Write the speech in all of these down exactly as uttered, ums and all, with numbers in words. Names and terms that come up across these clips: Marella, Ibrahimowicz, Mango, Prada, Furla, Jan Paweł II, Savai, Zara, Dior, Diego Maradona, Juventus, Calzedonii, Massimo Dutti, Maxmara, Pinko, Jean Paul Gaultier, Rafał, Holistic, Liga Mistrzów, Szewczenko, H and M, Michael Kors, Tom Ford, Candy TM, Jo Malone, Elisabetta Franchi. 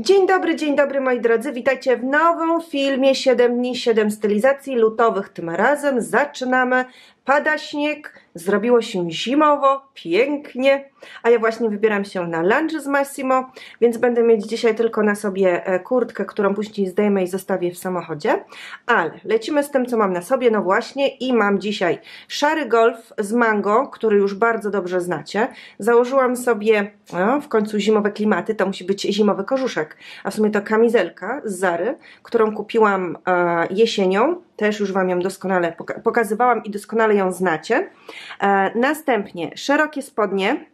Dzień dobry, dzień dobry moi drodzy, witajcie w nowym filmie siedem dni, siedem stylizacji lutowych. Tym razem zaczynamy. Pada śnieg, zrobiło się zimowo, pięknie, a ja właśnie wybieram się na lunch z Massimo, więc będę mieć dzisiaj tylko na sobie kurtkę, którą później zdejmę i zostawię w samochodzie, ale lecimy z tym, co mam na sobie. No właśnie, i mam dzisiaj szary golf z Mango, który już bardzo dobrze znacie. Założyłam sobie, no, w końcu zimowe klimaty, to musi być zimowy kożuszek, a w sumie to kamizelka z Zary, którą kupiłam e, jesienią. Też już Wam ją doskonale pokazywałam i doskonale ją znacie. E, następnie szerokie spodnie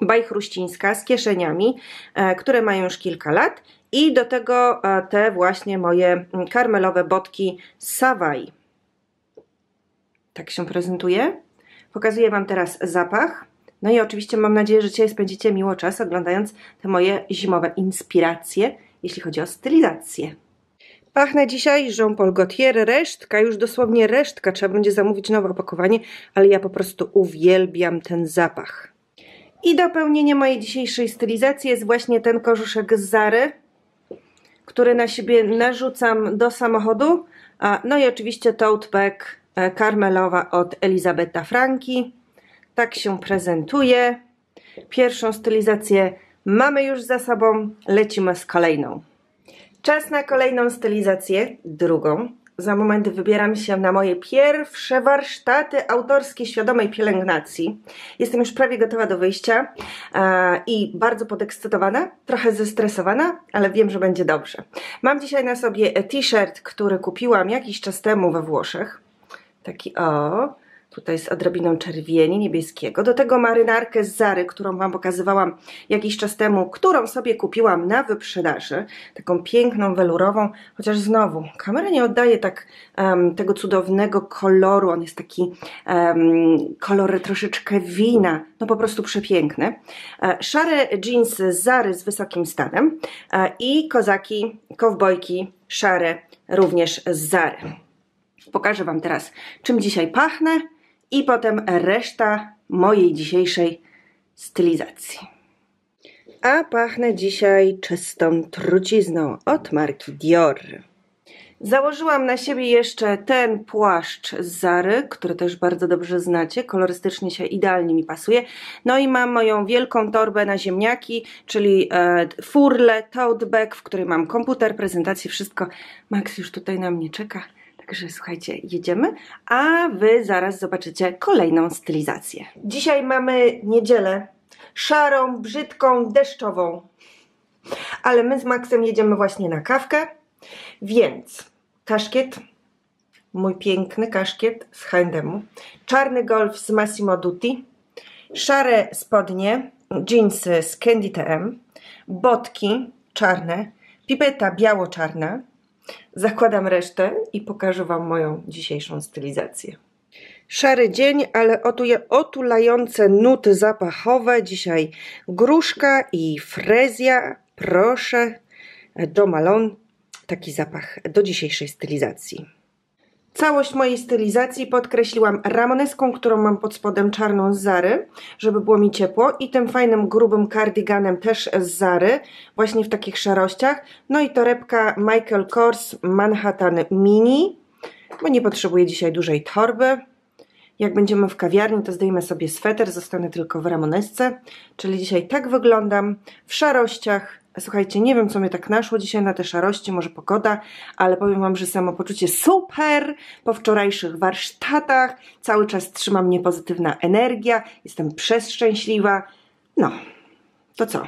bajchruścińska z kieszeniami, e, które mają już kilka lat. I do tego e, te właśnie moje karmelowe botki Savai. Tak się prezentuje. Pokazuję Wam teraz zapach. No i oczywiście mam nadzieję, że dzisiaj spędzicie miło czas oglądając te moje zimowe inspiracje, jeśli chodzi o stylizację. Pachnę dzisiaj Jean Paul Gaultier, resztka, już dosłownie resztka, trzeba będzie zamówić nowe opakowanie, ale ja po prostu uwielbiam ten zapach. I dopełnienie mojej dzisiejszej stylizacji jest właśnie ten kożuszek z Zary, który na siebie narzucam do samochodu. No i oczywiście tote bag karmelowa od Elisabetta Franchi. Tak się prezentuje. Pierwszą stylizację mamy już za sobą, lecimy z kolejną. Czas na kolejną stylizację, drugą. Za moment wybieram się na moje pierwsze warsztaty autorskie świadomej pielęgnacji. Jestem już prawie gotowa do wyjścia e, i bardzo podekscytowana, trochę zestresowana, ale wiem, że będzie dobrze. Mam dzisiaj na sobie t-shirt, który kupiłam jakiś czas temu we Włoszech. Taki o... Tutaj z odrobiną czerwieni, niebieskiego. Do tego marynarkę z Zary, którą Wam pokazywałam jakiś czas temu, którą sobie kupiłam na wyprzedaży. Taką piękną, welurową, chociaż znowu kamera nie oddaje tak um, tego cudownego koloru. On jest taki um, kolor troszeczkę wina, no po prostu przepiękny. E, szare dżinsy z Zary z wysokim stanem e, i kozaki, kowbojki szare również z Zary. Pokażę Wam teraz, czym dzisiaj pachnę. I potem reszta mojej dzisiejszej stylizacji. A pachnę dzisiaj czystą trucizną od marki Dior. Założyłam na siebie jeszcze ten płaszcz z Zary, który też bardzo dobrze znacie, kolorystycznie się idealnie mi pasuje. No i mam moją wielką torbę na ziemniaki, czyli e, furlę, tote bag, w której mam komputer, prezentację, wszystko. Max już tutaj na mnie czeka. Także słuchajcie, jedziemy, a Wy zaraz zobaczycie kolejną stylizację. Dzisiaj mamy niedzielę, szarą, brzydką, deszczową, ale my z Maxem jedziemy właśnie na kawkę, więc kaszkiet, mój piękny kaszkiet z H and M, czarny golf z Massimo Dutti, szare spodnie, dżinsy z Candy T M, botki czarne, pipeta biało-czarna. Zakładam resztę i pokażę Wam moją dzisiejszą stylizację. Szary dzień, ale otuje otulające nuty zapachowe. Dzisiaj gruszka i frezja, proszę, Jo Malone. Taki zapach do dzisiejszej stylizacji. Całość mojej stylizacji podkreśliłam ramoneską, którą mam pod spodem czarną z Zary, żeby było mi ciepło, i tym fajnym grubym kardiganem też z Zary, właśnie w takich szarościach. No i torebka Michael Kors Manhattan Mini, bo nie potrzebuję dzisiaj dużej torby. Jak będziemy w kawiarni, to zdejmę sobie sweter, zostanę tylko w ramonesce, czyli dzisiaj tak wyglądam w szarościach. Słuchajcie, nie wiem, co mnie tak naszło dzisiaj na te szarości, może pogoda, ale powiem Wam, że samopoczucie super po wczorajszych warsztatach. Cały czas trzyma mnie pozytywna energia, jestem przeszczęśliwa. No, to co?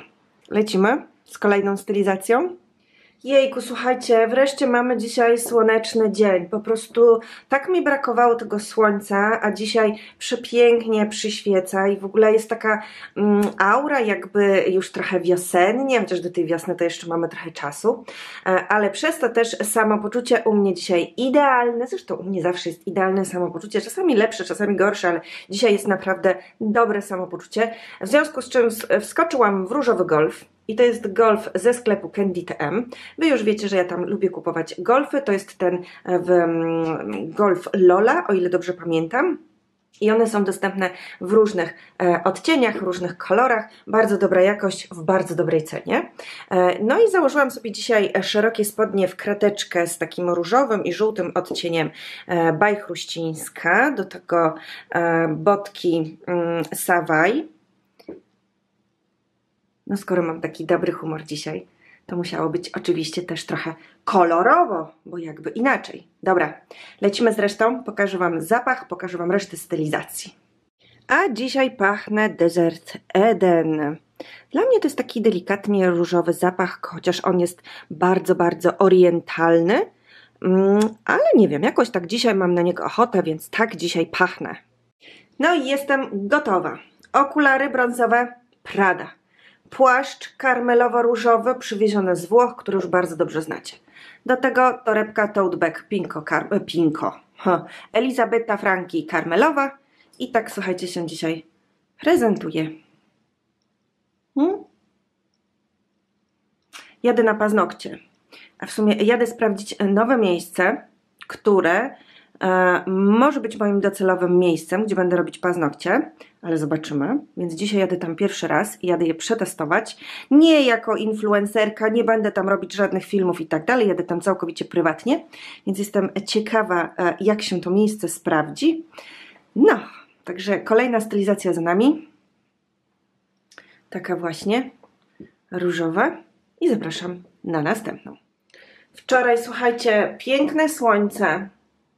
Lecimy z kolejną stylizacją? Jejku, słuchajcie, wreszcie mamy dzisiaj słoneczny dzień. Po prostu tak mi brakowało tego słońca, a dzisiaj przepięknie przyświeca i w ogóle jest taka um, aura jakby już trochę wiosennie, chociaż do tej wiosny to jeszcze mamy trochę czasu, ale przez to też samopoczucie u mnie dzisiaj idealne. Zresztą u mnie zawsze jest idealne samopoczucie, czasami lepsze, czasami gorsze, ale dzisiaj jest naprawdę dobre samopoczucie, w związku z czym wskoczyłam w różowy golf. I to jest golf ze sklepu Candy T M. Wy już wiecie, że ja tam lubię kupować golfy. To jest ten w, golf Lola, o ile dobrze pamiętam. I one są dostępne w różnych e, odcieniach, różnych kolorach, bardzo dobra jakość, w bardzo dobrej cenie. E, no i założyłam sobie dzisiaj szerokie spodnie w krateczkę z takim różowym i żółtym odcieniem e, bajchruścińska, do tego e, botki y, Savai. No skoro mam taki dobry humor dzisiaj, to musiało być oczywiście też trochę kolorowo, bo jakby inaczej. Dobra, lecimy z resztą, pokażę Wam zapach, pokażę Wam resztę stylizacji. A dzisiaj pachnę Desert Eden. Dla mnie to jest taki delikatnie różowy zapach, chociaż on jest bardzo, bardzo orientalny, ale nie wiem, jakoś tak dzisiaj mam na niego ochotę, więc tak dzisiaj pachnę. No i jestem gotowa. Okulary brązowe Prada. Płaszcz karmelowo-różowy przywieziony z Włoch, który już bardzo dobrze znacie. Do tego torebka tote bag Pinko, kar, Pinko. Huh. Elisabetta Franchi karmelowa. I tak, słuchajcie, się dzisiaj prezentuje. Hmm? Jadę na paznokcie. A w sumie jadę sprawdzić nowe miejsce, które e, może być moim docelowym miejscem, gdzie będę robić paznokcie. Ale zobaczymy, więc dzisiaj jadę tam pierwszy raz i jadę je przetestować. Nie jako influencerka, nie będę tam robić żadnych filmów i tak dalej, jadę tam całkowicie prywatnie, więc jestem ciekawa, jak się to miejsce sprawdzi. No, także kolejna stylizacja za nami. Taka właśnie różowa i zapraszam na następną. Wczoraj, słuchajcie, piękne słońce,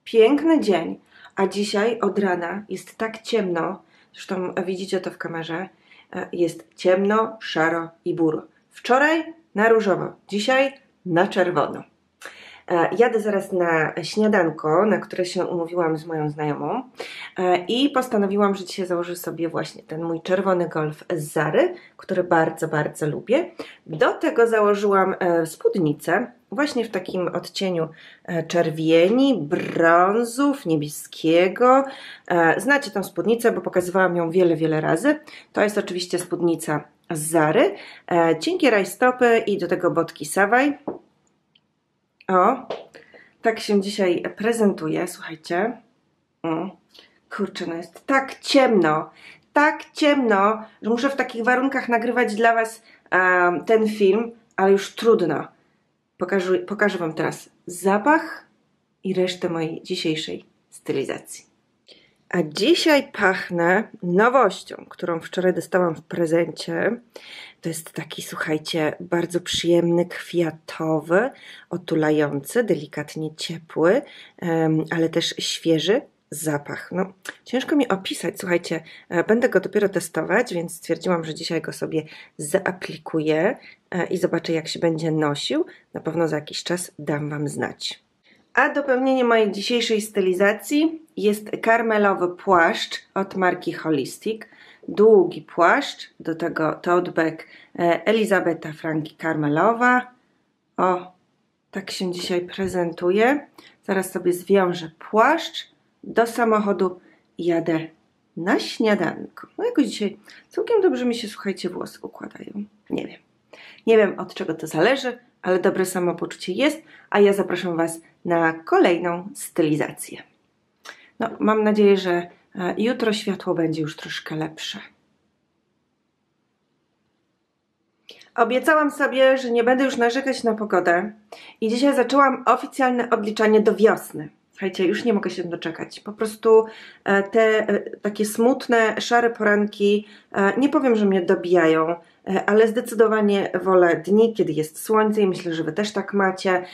piękny dzień, a dzisiaj od rana jest tak ciemno. Zresztą widzicie to w kamerze, jest ciemno, szaro i buro. Wczoraj na różowo, dzisiaj na czerwono. Jadę zaraz na śniadanko, na które się umówiłam z moją znajomą i postanowiłam, że dzisiaj założę sobie właśnie ten mój czerwony golf z Zary, który bardzo, bardzo lubię. Do tego założyłam spódnicę właśnie w takim odcieniu czerwieni, brązów, niebieskiego. Znacie tą spódnicę, bo pokazywałam ją wiele, wiele razy. To jest oczywiście spódnica z Zary, cienkie rajstopy i do tego botki Savai. O, tak się dzisiaj prezentuje, słuchajcie. Kurczę, no jest tak ciemno, tak ciemno, że muszę w takich warunkach nagrywać dla Was um, ten film, ale już trudno. Pokażę, pokażę Wam teraz zapach i resztę mojej dzisiejszej stylizacji. A dzisiaj pachnę nowością, którą wczoraj dostałam w prezencie. To jest taki, słuchajcie, bardzo przyjemny, kwiatowy, otulający, delikatnie ciepły, ale też świeży zapach. No, ciężko mi opisać, słuchajcie, będę go dopiero testować, więc stwierdziłam, że dzisiaj go sobie zaaplikuję i zobaczę, jak się będzie nosił. Na pewno za jakiś czas dam Wam znać. A dopełnienie mojej dzisiejszej stylizacji jest karmelowy płaszcz od marki Holistic. Długi płaszcz, do tego tote bag Elisabetta Franchi karmelowa. O, tak się dzisiaj prezentuje. Zaraz sobie zwiążę płaszcz. Do samochodu jadę na śniadanko. No jakoś dzisiaj całkiem dobrze mi się, słuchajcie, włosy układają. Nie wiem. Nie wiem, od czego to zależy, ale dobre samopoczucie jest, a ja zapraszam Was na kolejną stylizację. No, mam nadzieję, że jutro światło będzie już troszkę lepsze. Obiecałam sobie, że nie będę już narzekać na pogodę i dzisiaj zaczęłam oficjalne odliczanie do wiosny. Słuchajcie, już nie mogę się doczekać. Po prostu te takie smutne, szare poranki, nie powiem, że mnie dobijają, ale zdecydowanie wolę dni, kiedy jest słońce i myślę, że Wy też tak macie,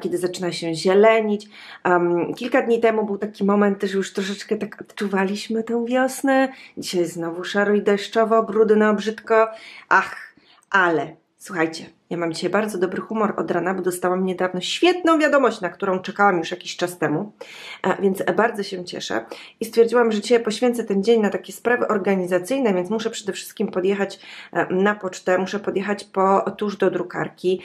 kiedy zaczyna się zielenić. Um, kilka dni temu był taki moment, że już troszeczkę tak odczuwaliśmy tę wiosnę. Dzisiaj znowu szaro i deszczowo, brudno, brzydko. Ach, ale słuchajcie, ja mam dzisiaj bardzo dobry humor od rana, bo dostałam niedawno świetną wiadomość, na którą czekałam już jakiś czas temu, więc bardzo się cieszę i stwierdziłam, że dzisiaj poświęcę ten dzień na takie sprawy organizacyjne, więc muszę przede wszystkim podjechać na pocztę, muszę podjechać po tusz do drukarki,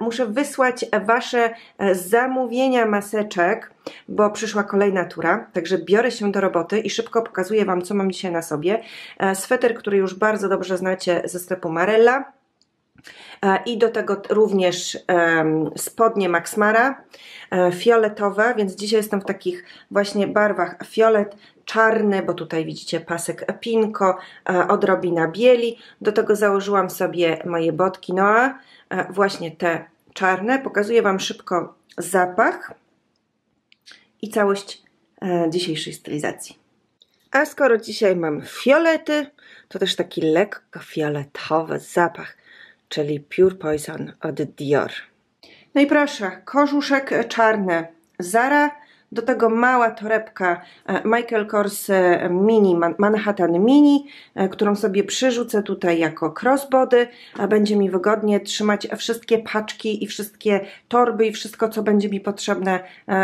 muszę wysłać Wasze zamówienia maseczek, bo przyszła kolejna tura, także biorę się do roboty i szybko pokazuję Wam, co mam dzisiaj na sobie. Sweter, który już bardzo dobrze znacie ze sklepu Marella, i do tego również spodnie Maxmara fioletowe, więc dzisiaj jestem w takich właśnie barwach fiolet, czarny, bo tutaj widzicie pasek Pinko, odrobina bieli. Do tego założyłam sobie moje botki Noa, właśnie te czarne. Pokazuję Wam szybko zapach i całość dzisiejszej stylizacji. A skoro dzisiaj mam fiolety, to też taki lekko fioletowy zapach, czyli Pure Poison od Dior. No i proszę, kożuszek czarny Zara, do tego mała torebka Michael Kors Mini, Manhattan Mini, którą sobie przyrzucę tutaj jako crossbody, a będzie mi wygodnie trzymać wszystkie paczki i wszystkie torby i wszystko, co będzie mi potrzebne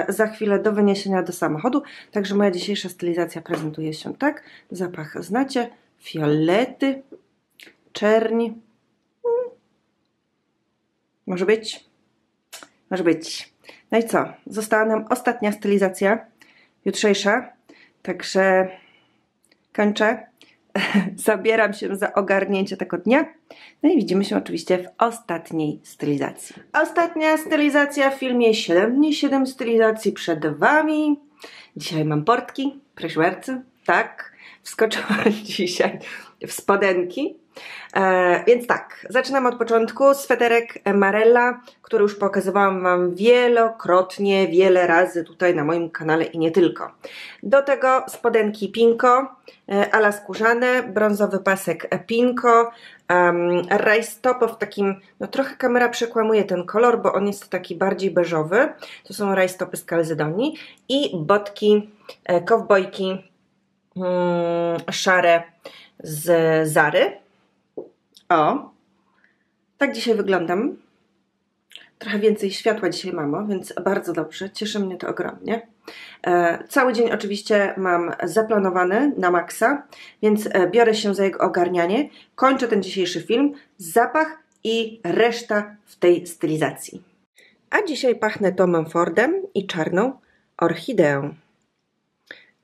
za chwilę do wyniesienia do samochodu. Także moja dzisiejsza stylizacja prezentuje się tak. Zapach znacie, fiolety, czerni, hmm. może być, może być. No i co? Została nam ostatnia stylizacja, jutrzejsza, także kończę, zabieram się za ogarnięcie tego dnia, no i widzimy się oczywiście w ostatniej stylizacji. Ostatnia stylizacja w filmie siedem dni siedem stylizacji przed Wami. Dzisiaj mam portki, proszę bardzo, tak, wskoczyłam dzisiaj w spodenki. E, więc tak, zaczynam od początku. Sweterek Marella, który już pokazywałam Wam wielokrotnie, wiele razy tutaj na moim kanale i nie tylko. Do tego spodenki Pinko, e, ala skórzane, brązowy pasek Pinko, um, rajstopy w takim, no trochę kamera przekłamuje ten kolor, bo on jest taki bardziej beżowy. To są rajstopy z Calzedonii i botki, e, kowbojki mm, szare z Zary. O, tak dzisiaj wyglądam. Trochę więcej światła dzisiaj, mamo, więc bardzo dobrze, cieszy mnie to ogromnie. E, cały dzień oczywiście mam zaplanowany na maksa, więc biorę się za jego ogarnianie. Kończę ten dzisiejszy film, zapach i reszta w tej stylizacji. A dzisiaj pachnę Tomem Fordem i czarną orchideą.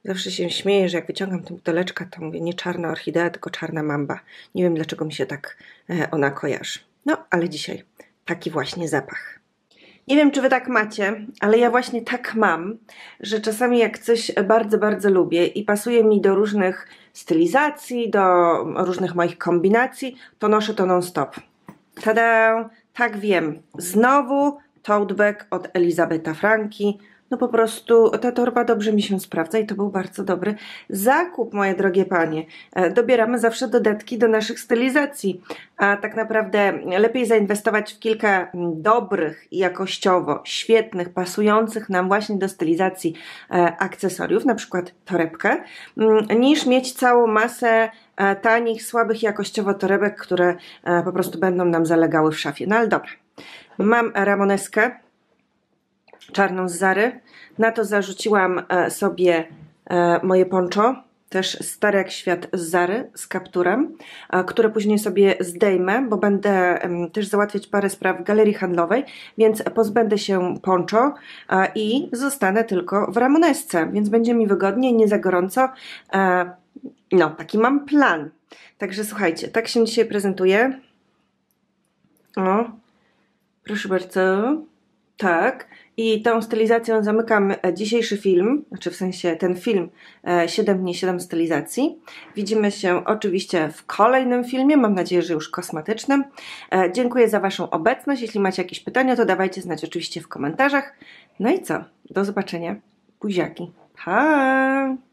Zawsze się śmieję, że jak wyciągam tę buteleczkę, to mówię nie czarna orchidea, tylko czarna mamba. Nie wiem, dlaczego mi się tak ona kojarzy. No, ale dzisiaj taki właśnie zapach. Nie wiem, czy Wy tak macie, ale ja właśnie tak mam, że czasami jak coś bardzo, bardzo lubię i pasuje mi do różnych stylizacji, do różnych moich kombinacji, to noszę to non-stop. Tada! Tak, wiem. Znowu tote bag od Elisabetta Franchi. No po prostu ta torba dobrze mi się sprawdza i to był bardzo dobry zakup, moje drogie panie. Dobieramy zawsze dodatki do naszych stylizacji, a tak naprawdę lepiej zainwestować w kilka dobrych, jakościowo świetnych, pasujących nam właśnie do stylizacji akcesoriów, na przykład torebkę, niż mieć całą masę tanich, słabych jakościowo torebek, które po prostu będą nam zalegały w szafie. No ale dobra, mam ramoneskę czarną z Zary, na to zarzuciłam sobie moje poncho, też stare jak świat z Zary, z kapturem, które później sobie zdejmę, bo będę też załatwiać parę spraw w galerii handlowej, więc pozbędę się poncho i zostanę tylko w ramonesce, więc będzie mi wygodniej, nie za gorąco. No, taki mam plan. Także słuchajcie, tak się dzisiaj prezentuje. O, proszę bardzo. Tak, i tą stylizacją zamykam dzisiejszy film, znaczy w sensie ten film siedem dni siedem stylizacji. Widzimy się oczywiście w kolejnym filmie, mam nadzieję, że już kosmetycznym. Dziękuję za Waszą obecność, jeśli macie jakieś pytania, to dawajcie znać oczywiście w komentarzach. No i co, do zobaczenia, buziaki, pa!